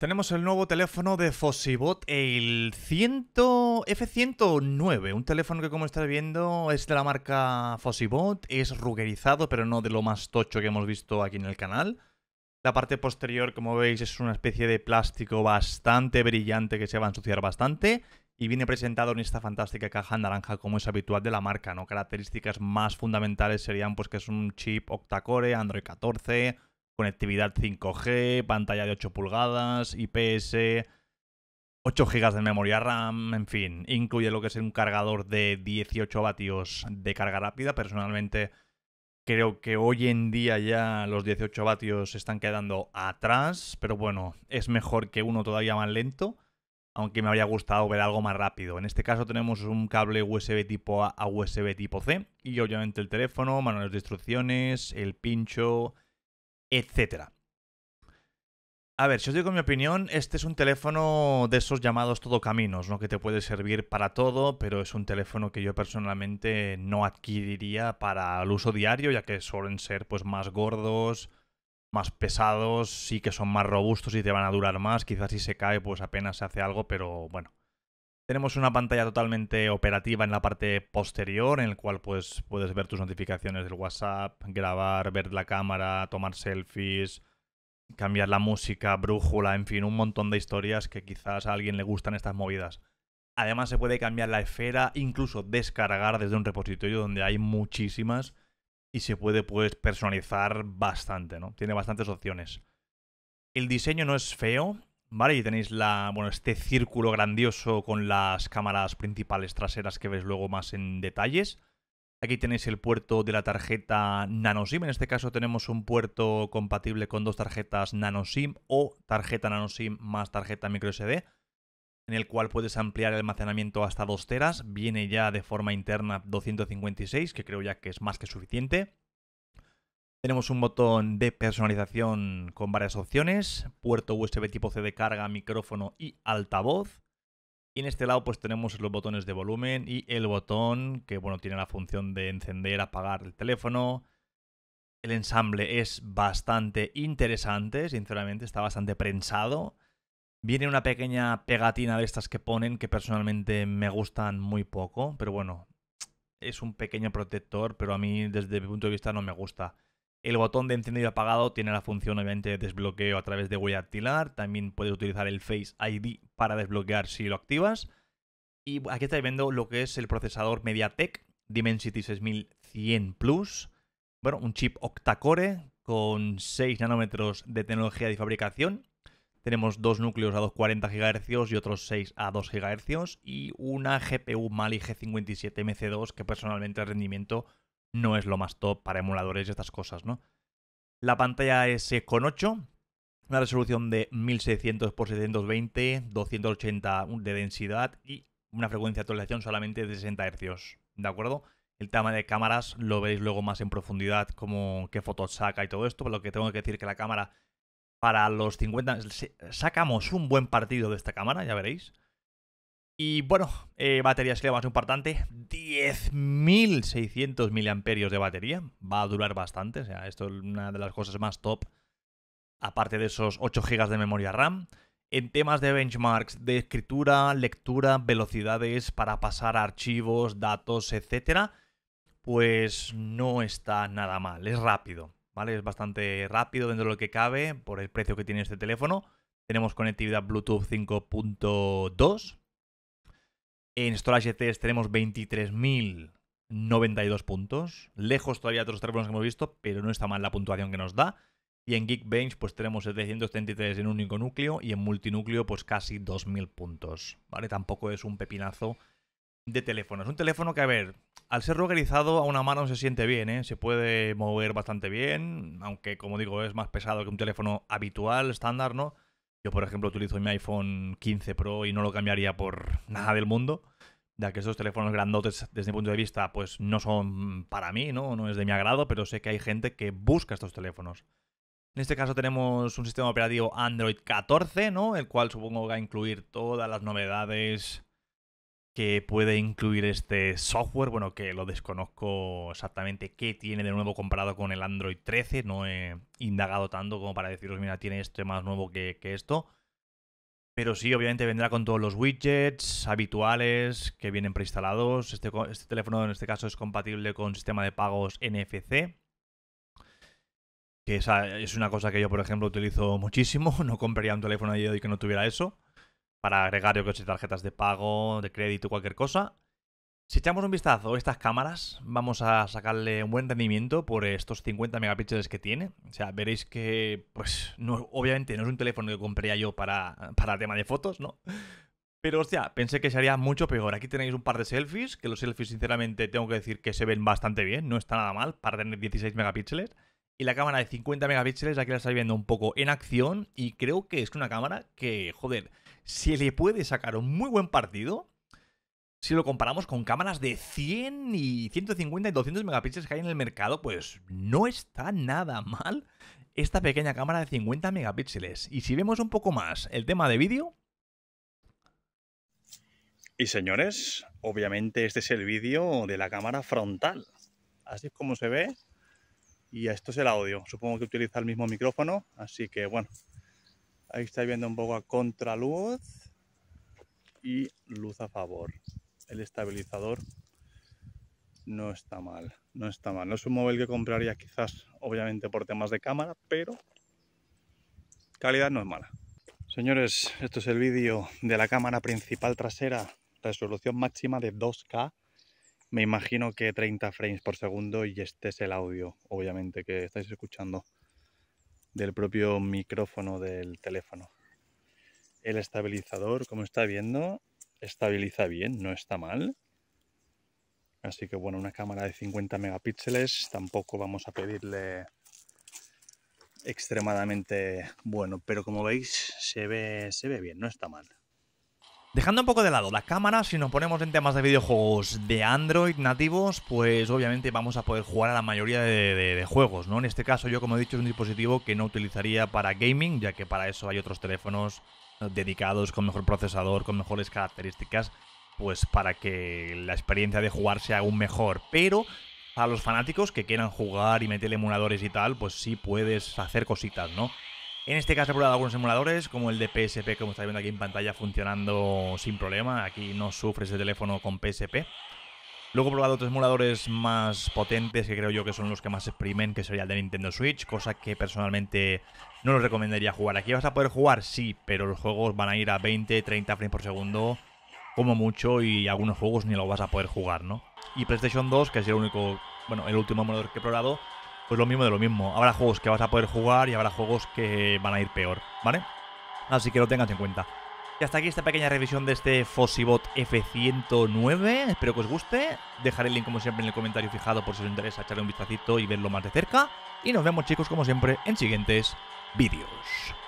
Tenemos el nuevo teléfono de Fossibot, el F109, un teléfono que, como estáis viendo, es de la marca Fossibot, es rugerizado, pero no de lo más tocho que hemos visto aquí en el canal. La parte posterior, como veis, es una especie de plástico bastante brillante que se va a ensuciar bastante y viene presentado en esta fantástica caja naranja, como es habitual de la marca, ¿no? Características más fundamentales serían pues que es un chip octa-core, Android 14... conectividad 5G, pantalla de 8 pulgadas, IPS, 8 GB de memoria RAM, en fin. Incluye lo que es un cargador de 18 vatios de carga rápida. Personalmente creo que hoy en día ya los 18 vatios se están quedando atrás, pero bueno, es mejor que uno todavía más lento, aunque me habría gustado ver algo más rápido. En este caso tenemos un cable USB tipo A a USB tipo C y obviamente el teléfono, manuales de instrucciones, el pincho, etcétera. A ver, si os digo mi opinión, este es un teléfono de esos llamados todocaminos, ¿no? Que te puede servir para todo, pero es un teléfono que yo personalmente no adquiriría para el uso diario, ya que suelen ser pues más gordos, más pesados, sí que son más robustos y te van a durar más. Quizás si se cae pues apenas se hace algo, pero bueno. Tenemos una pantalla totalmente operativa en la parte posterior, en el cual pues puedes ver tus notificaciones del WhatsApp, grabar, ver la cámara, tomar selfies, cambiar la música, brújula, en fin, un montón de historias que quizás a alguien le gustan estas movidas. Además se puede cambiar la esfera, incluso descargar desde un repositorio donde hay muchísimas y se puede pues personalizar bastante, ¿no? Tiene bastantes opciones. El diseño no es feo. Vale, y tenéis este círculo grandioso con las cámaras principales traseras que veis luego más en detalles. Aquí tenéis el puerto de la tarjeta nanoSIM. En este caso tenemos un puerto compatible con dos tarjetas nanoSIM o tarjeta nanoSIM más tarjeta microSD, en el cual puedes ampliar el almacenamiento hasta 2 teras. Viene ya de forma interna 256, que creo ya que es más que suficiente. Tenemos un botón de personalización con varias opciones, puerto USB tipo C de carga, micrófono y altavoz. Y en este lado pues tenemos los botones de volumen y el botón que, bueno, tiene la función de encender, apagar el teléfono. El ensamble es bastante interesante, sinceramente, está bastante prensado. Viene una pequeña pegatina de estas que ponen que personalmente me gustan muy poco, pero bueno, es un pequeño protector, pero a mí desde mi punto de vista no me gusta. El botón de encendido y apagado tiene la función, obviamente, de desbloqueo a través de huella dactilar. También puedes utilizar el Face ID para desbloquear si lo activas. Y aquí estáis viendo lo que es el procesador MediaTek Dimensity 6100 Plus. Bueno, un chip octa-core con 6 nanómetros de tecnología de fabricación. Tenemos 2 núcleos a 240 GHz y otros 6 a 2 GHz. Y una GPU Mali G57MC2 que personalmente el rendimiento no es lo más top para emuladores y estas cosas, ¿no? La pantalla es 6,8, una resolución de 1600 x 720, 280 de densidad y una frecuencia de actualización solamente de 60 Hz, ¿de acuerdo? El tema de cámaras lo veréis luego más en profundidad, como qué fotos saca y todo esto, por lo que tengo que decir que la cámara para los 50... sacamos un buen partido de esta cámara, ya veréis. Y bueno, batería es lo más importante, 10.600 mAh de batería, va a durar bastante, o sea, esto es una de las cosas más top, aparte de esos 8 GB de memoria RAM. En temas de benchmarks, de escritura, lectura, velocidades para pasar archivos, datos, etcétera, pues no está nada mal, es rápido, ¿vale? Es bastante rápido dentro de lo que cabe por el precio que tiene este teléfono. Tenemos conectividad Bluetooth 5.2. En Storage ETS tenemos 23.092 puntos. Lejos todavía de otros teléfonos que hemos visto, pero no está mal la puntuación que nos da. Y en Geekbench pues tenemos 733 en un único núcleo y en multinúcleo pues casi 2.000 puntos. ¿Vale? Tampoco es un pepinazo de teléfono. Es un teléfono que, a ver, al ser rugerizado a una mano se siente bien, ¿eh? Se puede mover bastante bien, aunque, como digo, es más pesado que un teléfono habitual, estándar, ¿no? Yo, por ejemplo, utilizo mi iPhone 15 Pro y no lo cambiaría por nada del mundo, ya que estos teléfonos grandotes, desde mi punto de vista, pues no son para mí, ¿no? No es de mi agrado, pero sé que hay gente que busca estos teléfonos. En este caso tenemos un sistema operativo Android 14, ¿no? El cual supongo va a incluir todas las novedades que puede incluir este software. Bueno, que lo desconozco exactamente qué tiene de nuevo comparado con el Android 13. No he indagado tanto como para deciros, mira, tiene este más nuevo que esto. Pero sí, obviamente vendrá con todos los widgets habituales que vienen preinstalados. Este teléfono en este caso es compatible con sistema de pagos NFC, que es una cosa que yo, por ejemplo, utilizo muchísimo. No compraría un teléfono de hoy que no tuviera eso, para agregar, yo creo, tarjetas de pago, de crédito, cualquier cosa. Si echamos un vistazo a estas cámaras, vamos a sacarle un buen rendimiento por estos 50 megapíxeles que tiene. O sea, veréis que, pues, no, obviamente no es un teléfono que compraría yo para tema de fotos, ¿no? Pero, hostia, pensé que sería mucho peor. Aquí tenéis un par de selfies, que los selfies, sinceramente, tengo que decir que se ven bastante bien. No está nada mal para tener 16 megapíxeles. Y la cámara de 50 megapíxeles, aquí la estáis viendo un poco en acción. Y creo que es una cámara que, joder, se le puede sacar un muy buen partido si lo comparamos con cámaras de 100 y 150 y 200 megapíxeles que hay en el mercado. Pues no está nada mal esta pequeña cámara de 50 megapíxeles. Y si vemos un poco más el tema de vídeo... Y señores, obviamente este es el vídeo de la cámara frontal. Así es como se ve. Y esto es el audio. Supongo que utiliza el mismo micrófono. Así que, bueno, ahí estáis viendo un poco a contraluz y luz a favor. El estabilizador no está mal, no está mal. No es un móvil que compraría quizás, obviamente, por temas de cámara, pero calidad no es mala. Señores, esto es el vídeo de la cámara principal trasera. Resolución máxima de 2K. Me imagino que 30 frames por segundo, y este es el audio, obviamente, que estáis escuchando del propio micrófono del teléfono. El estabilizador, como está viendo, estabiliza bien, no está mal. Así que, bueno, una cámara de 50 megapíxeles tampoco vamos a pedirle extremadamente bueno, pero como veis se ve bien, no está mal. Dejando un poco de lado la cámara, si nos ponemos en temas de videojuegos de Android nativos, pues obviamente vamos a poder jugar a la mayoría de juegos, ¿no? En este caso, yo, como he dicho, es un dispositivo que no utilizaría para gaming, ya que para eso hay otros teléfonos dedicados, con mejor procesador, con mejores características, pues para que la experiencia de jugar sea aún mejor. Pero a los fanáticos que quieran jugar y meter emuladores y tal, pues sí puedes hacer cositas, ¿no? En este caso he probado algunos emuladores, como el de PSP, como estáis viendo aquí en pantalla, funcionando sin problema. Aquí no sufre ese teléfono con PSP. Luego he probado otros emuladores más potentes, que creo yo que son los que más exprimen, que sería el de Nintendo Switch, cosa que personalmente no los recomendaría jugar. Aquí vas a poder jugar, sí, pero los juegos van a ir a 20, 30 frames por segundo, como mucho, y algunos juegos ni los vas a poder jugar, ¿no? Y PlayStation 2, que es el único, bueno, el último emulador que he probado, pues lo mismo de lo mismo. Habrá juegos que vas a poder jugar y habrá juegos que van a ir peor, ¿vale? Así que lo tengas en cuenta. Y hasta aquí esta pequeña revisión de este Fossibot F109. Espero que os guste. Dejaré el link, como siempre, en el comentario fijado por si os interesa echarle un vistacito y verlo más de cerca. Y nos vemos, chicos, como siempre, en siguientes vídeos.